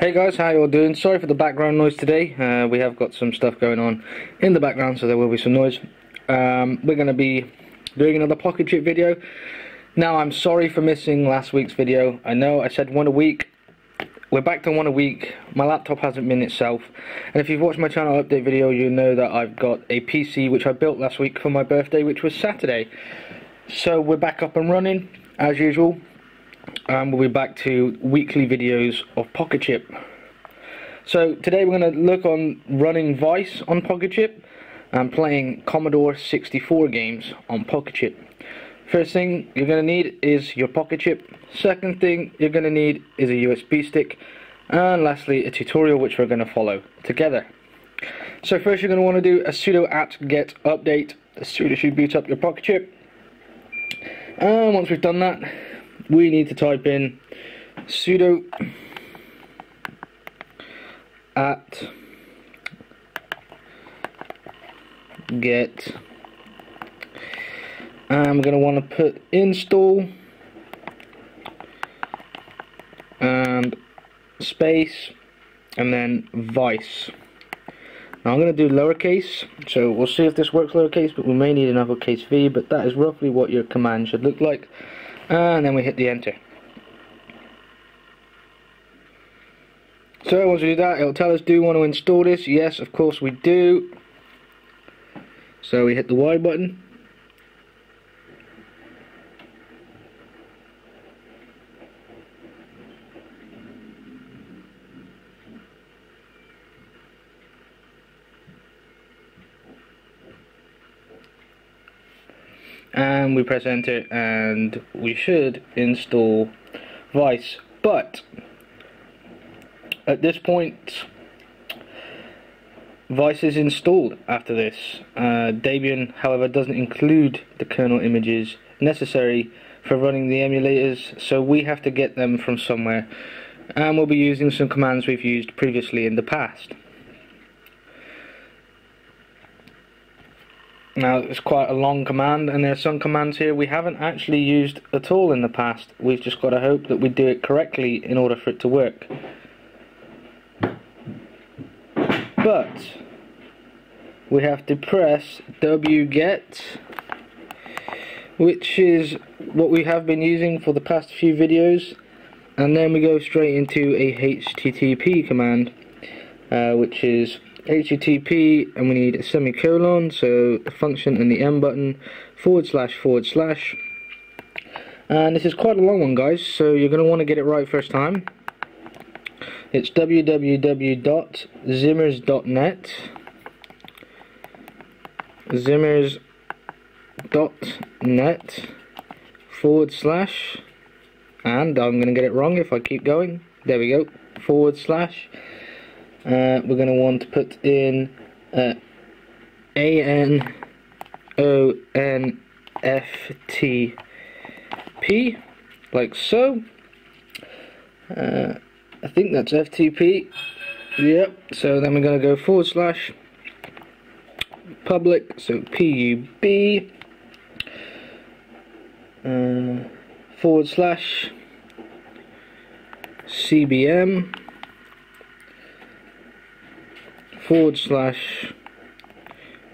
Hey guys, how you all doing? Sorry for the background noise today. We have got some stuff going on in the background, so there will be some noise. We're going to be doing another Pocket C.H.I.P. video. Now, I'm sorry for missing last week's video. I know I said one a week. We're back to one a week. My laptop hasn't been itself. And if you've watched my channel update video, you know that I've got a PC which I built last week for my birthday, which was Saturday. So we're back up and running, as usual. And we'll be back to weekly videos of Pocket C.H.I.P. So today we're going to look on running Vice on Pocket C.H.I.P. and playing Commodore 64 games on Pocket C.H.I.P. First thing you're going to need is your Pocket C.H.I.P. Second thing you're going to need is a USB stick. And lastly, a tutorial which we're going to follow together. So first you're going to want to do a sudo apt-get update as soon as you boot up your Pocket C.H.I.P. And once we've done that, we need to type in sudo apt-get, and we're going to want to put install and space and then Vice. Now I'm going to do lowercase, so we'll see if this works lowercase, but we may need an uppercase V, but that is roughly what your command should look like. And then we hit the enter. So once we do that, it'll tell us, do you want to install this? Yes, of course we do. So we hit the Y button. And we press enter and we should install Vice, but at this point Vice is installed after this. Debian, however, doesn't include the kernel images necessary for running the emulators, so we have to get them from somewhere, and we'll be using some commands we've used previously in the past. Now, it's quite a long command, and there's some commands here we haven't actually used at all in the past. We've just got to hope that we do it correctly in order for it to work. But we have to press wget, which is what we have been using for the past few videos, and then we go straight into a HTTP command, which is HTTP, and we need a semicolon, so the function and the M button, forward slash, and this is quite a long one, guys, so you're going to want to get it right first time. It's www.zimmers.net, zimmers.net / and I'm going to get it wrong if I keep going, there we go, /. We're going to want to put in ANONFTP, like so. I think that's FTP. Yep, so then we're going to go / public, so PUB, / CBM, /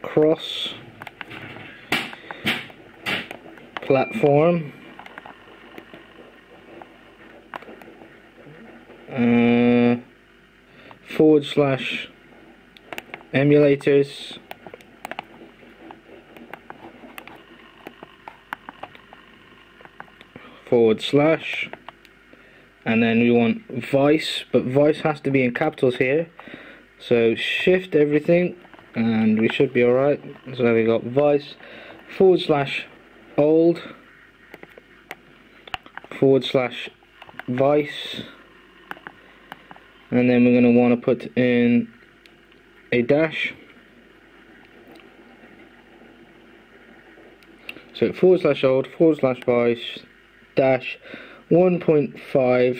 cross platform, / emulators, / and then we want Vice, but Vice has to be in capitals here. So shift everything and we should be alright. So we got Vice / old / Vice, and then we're going to want to put in a dash, so / old / Vice dash 1.5,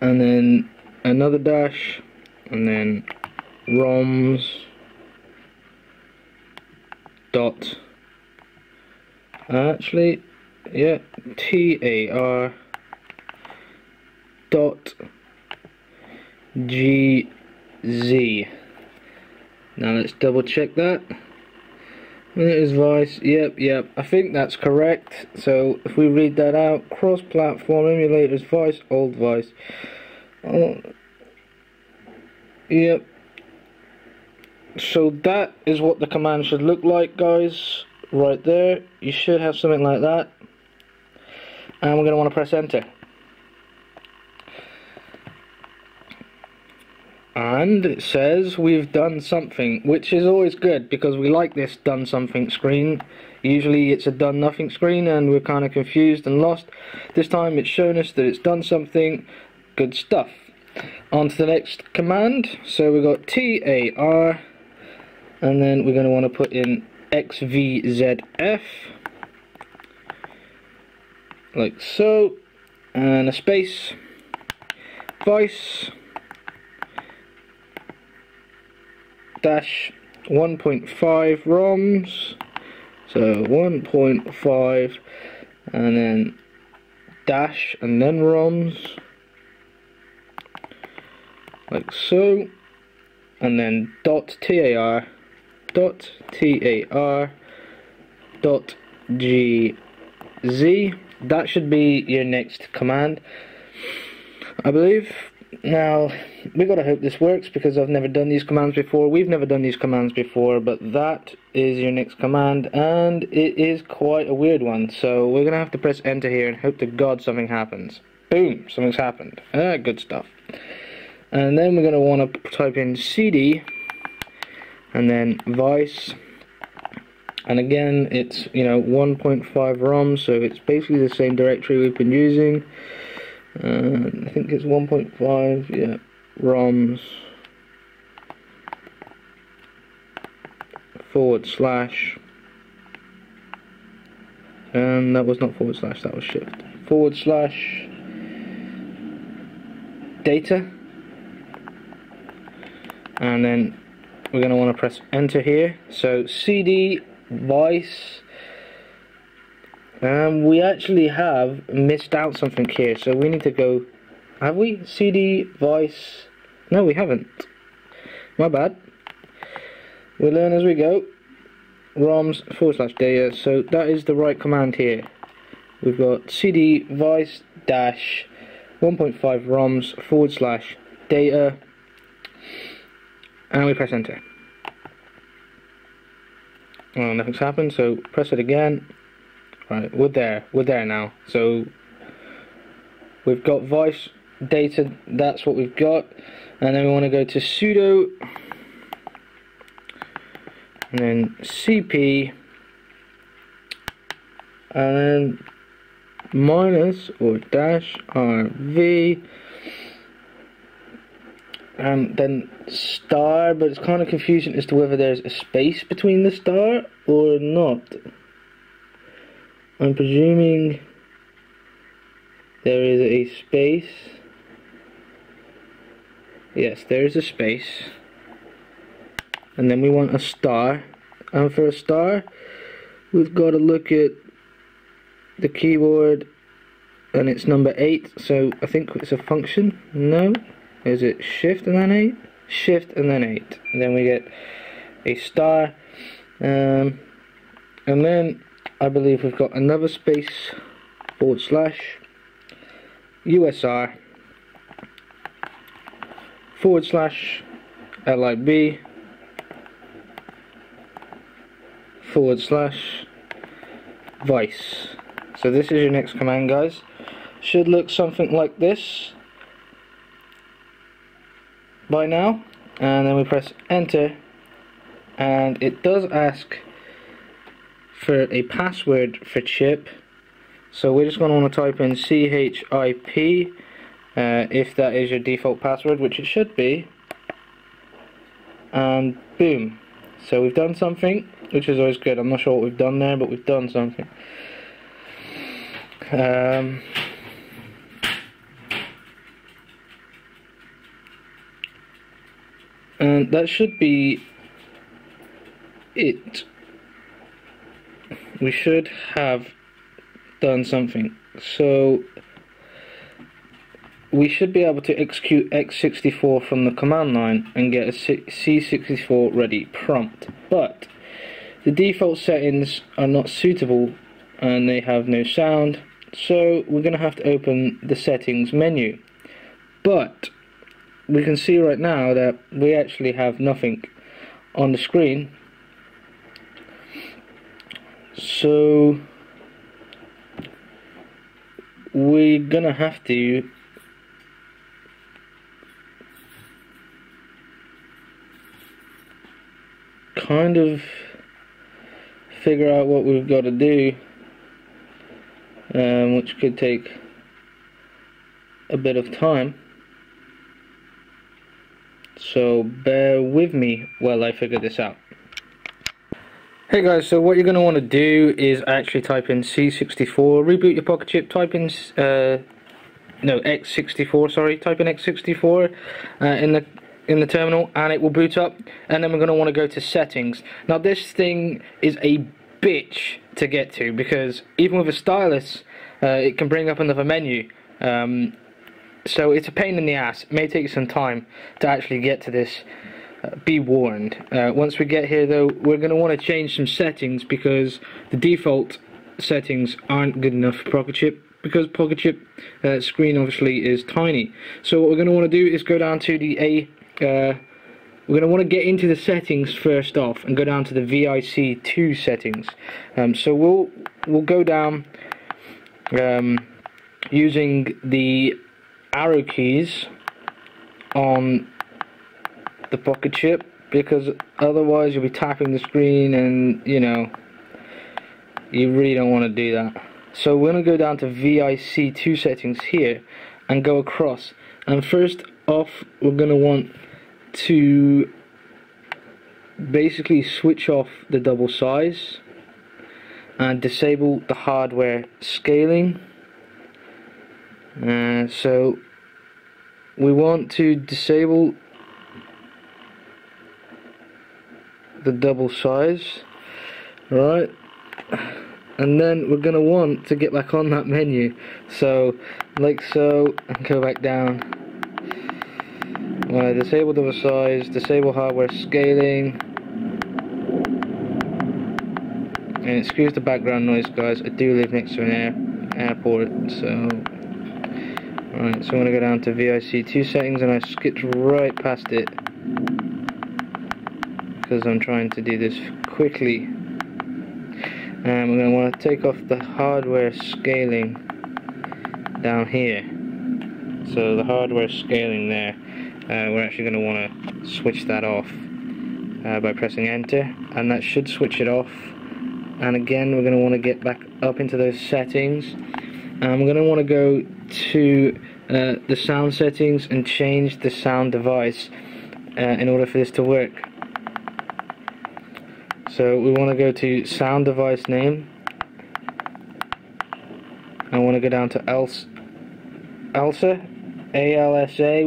and then another dash, and then roms Actually, yeah, tar.gz. Now let's double check that. And it is Vice. Yep. I think that's correct. So if we read that out, cross-platform emulators, Vice, old Vice. Yep. So that is what the command should look like, guys. Right there, you should have something like that. And we're going to want to press enter. And it says we've done something, which is always good because we like this done something screen. Usually it's a done nothing screen and we're kind of confused and lost. This time it's shown us that it's done something. Good stuff. On to the next command. So we've got TAR, and then we're going to want to put in XVZF, like so, and a space, Vice, dash 1.5 ROMs, so 1.5 and then dash and then ROMs, like so, and then .tar.gz. That should be your next command, I believe. Now we gotta hope this works because I've never done these commands before. We've never done these commands before, but that is your next command, and it is quite a weird one. So we're gonna have to press enter here and hope to God something happens. Boom! Something's happened. Good stuff. And then we're gonna want to type in CD. And then Vice, and again it's 1.5 ROM, so it's basically the same directory we've been using. I think it's 1.5, yeah, ROMs / and that was not /, that was shift / data, and then we're going to want to press enter here. So CD Vice, and we actually have missed out something here, so we need to go. Have we? CD Vice? No, we haven't. My bad. We learn as we go. ROMs / data. So that is the right command here. We've got CD Vice dash 1.5 ROMs / data. And we press enter. Well, nothing's happened, so press it again. Right, we're there now. So we've got Vice data, that's what we've got. And then we want to go to sudo and then cp and then -/rv. And then star, but it's kind of confusing as to whether there's a space between the star or not. I'm presuming there is a space. Yes, there is a space. And then we want a star. And for a star, we've got to look at the keyboard, and it's number 8, so I think it's a function. No. Is it shift and then 8? Shift and then 8. And then we get a star. And then I believe we've got another space / USR / LIB / Vice. So this is your next command, guys. Should look something like this by now, and then we press enter, and it does ask for a password for chip, so we're just going to want to type in CHIP, if that is your default password, which it should be, and boom. So we've done something, which is always good. I'm not sure what we've done there, but we've done something. And that should be it. we should have done something. So we should be able to execute x64 from the command line and get a C64 ready prompt, but the default settings are not suitable and they have no sound, so we're going to have to open the settings menu. But we can see right now that we actually have nothing on the screen, so we're gonna have to kind of figure out what we've got to do, which could take a bit of time, so bear with me while I figure this out. Hey guys, so what you're going to want to do is actually type in C64, reboot your Pocket chip, type in X64, sorry, type in X64 in the terminal, and it will boot up. And then we're going to want to go to settings. Now this thing is a bitch to get to, because even with a stylus it can bring up another menu, so it's a pain in the ass. It may take some time to actually get to this. Be warned. Once we get here though, we're going to want to change some settings, because the default settings aren't good enough for Pocket chip, because Pocket chip screen obviously is tiny. So what we're going to want to do is go down to the we're going to want to get into the settings first off and go down to the VIC2 settings. So we'll go down using the arrow keys on the Pocket chip, because otherwise you'll be tapping the screen and, you know, you really don't want to do that. So we're going to go down to VIC2 settings here and go across, and first off we're going to want to basically switch off the double size and disable the hardware scaling. So we want to disable the double size, right? And then we're gonna want to get back on that menu, so like so, and go back down. Right, disable double size, disable hardware scaling, and excuse the background noise guys, I do live next to an airport, so right, so I'm gonna go down to VIC2 settings, and I skipped right past it because I'm trying to do this quickly. And we're going to want to take off the hardware scaling down here. So the hardware scaling there, we're actually going to want to switch that off by pressing enter, and that should switch it off. And again we're going to want to get back up into those settings, and we're going to want to go to the sound settings and change the sound device in order for this to work. So we want to go to sound device name. I want to go down to ALSA,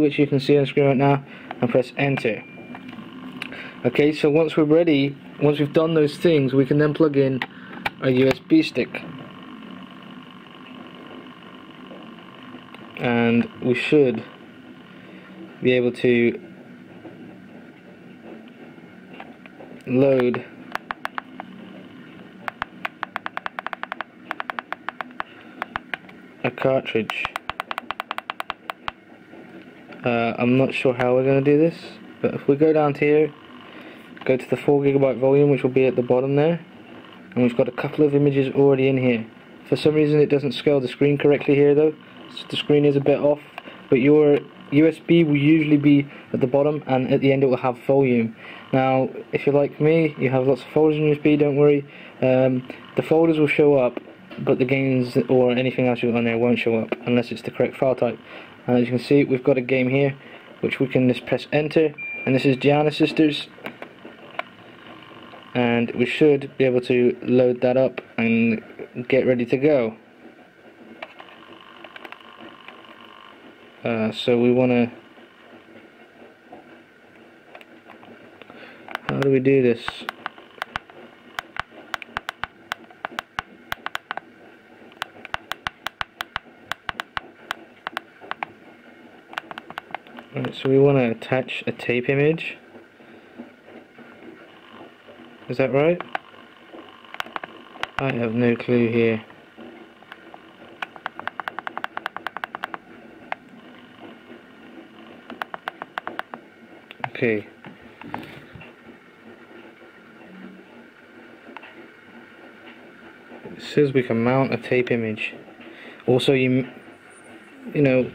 which you can see on screen right now, and press enter. Okay, so once we're ready, once we've done those things, we can then plug in a USB stick, and we should be able to load a cartridge. I'm not sure how we're going to do this, but if we go down to here, go to the 4GB volume, which will be at the bottom there, and we've got a couple of images already in here. For some reason it doesn't scale the screen correctly here though, so the screen is a bit off, but your USB will usually be at the bottom, and at the end it will have volume. Now if you're like me, you have lots of folders in USB, don't worry, the folders will show up, but the games or anything else you've got on there won't show up unless it's the correct file type. And as you can see, we've got a game here which we can just press enter, and this is Gianna Sisters, and we should be able to load that up and get ready to go. So we want to, how do we do this? Right, so we want to attach a tape image. Is that right? I have no clue here. Okay. It says we can mount a tape image. Also, you know,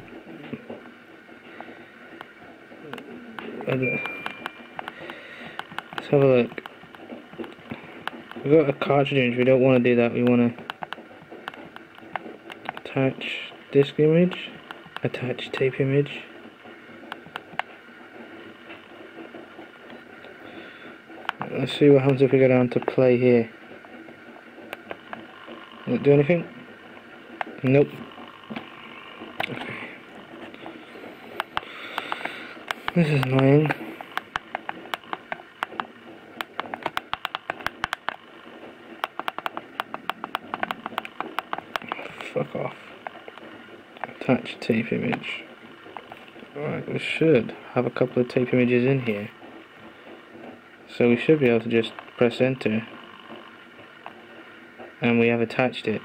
let's have a look. We've got a cartridge. We don't want to do that. We want to attach disk image, attach tape image. Let's see what happens if we go down to play here. Does it do anything? Nope. Okay. This is annoying. Fuck off. Attach tape image. Alright, we should have a couple of tape images in here. So we should be able to just press enter and we have attached it.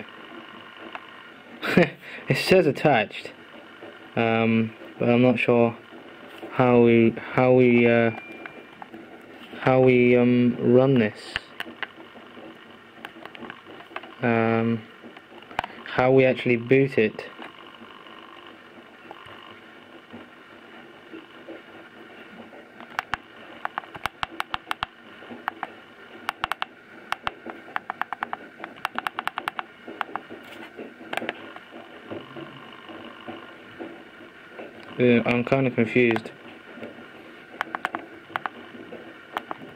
It says attached, but I'm not sure how we run this, how we actually boot it. I'm kind of confused.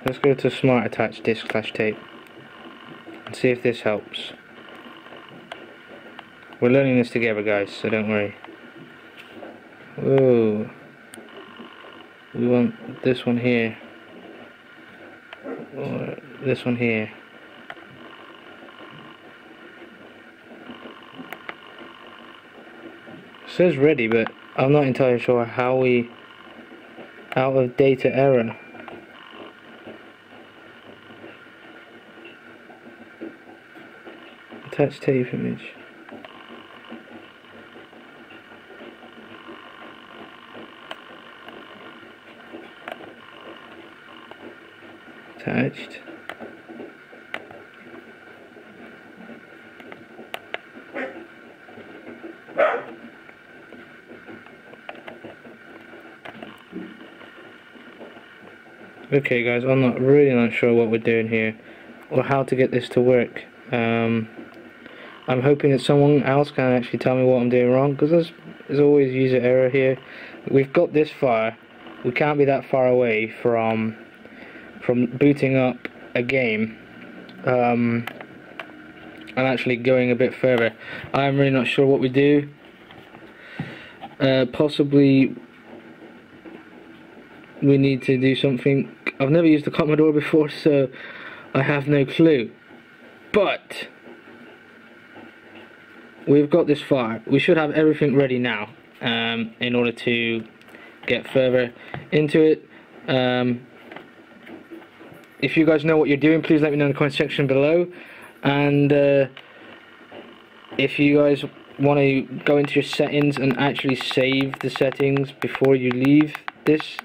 Let's go to smart attach disk / tape and see if this helps. We're learning this together, guys, so don't worry. Whoa. We want this one here. Or this one here. It says ready, but I'm not entirely sure how we out of data error. Attach tape image. Attached. Okay guys, I'm really not sure what we're doing here or how to get this to work. I'm hoping that someone else can actually tell me what I'm doing wrong, because there's always user error here. We've got this far. We can't be that far away from booting up a game and actually going a bit further. I'm really not sure what we do. Possibly we need to do something. I've never used a Commodore before, so I have no clue, but we've got this far. We should have everything ready now in order to get further into it. If you guys know what you're doing, please let me know in the comment section below, and if you guys want to go into your settings and actually save the settings before you leave this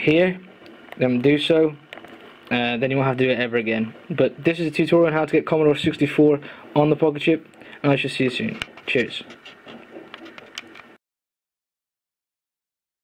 here, then do so. Then you won't have to do it ever again. But this is a tutorial on how to get Commodore 64 on the Pocket C.H.I.P., and I shall see you soon. Cheers.